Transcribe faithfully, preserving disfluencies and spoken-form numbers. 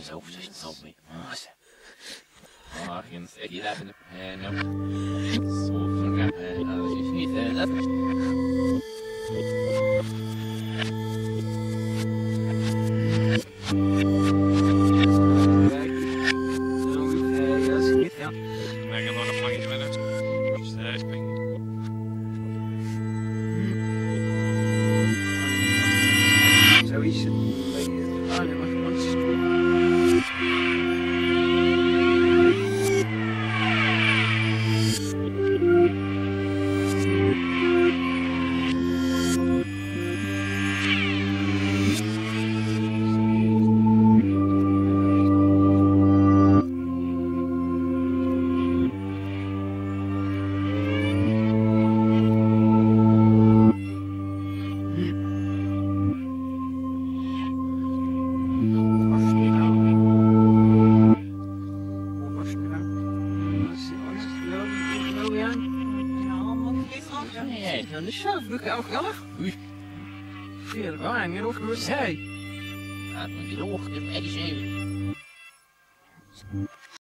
his hoofd als je het helpt mee. Morgens, ik heb een pen op. Zo vergaan, als je niet Hey! Laat me die ogen even.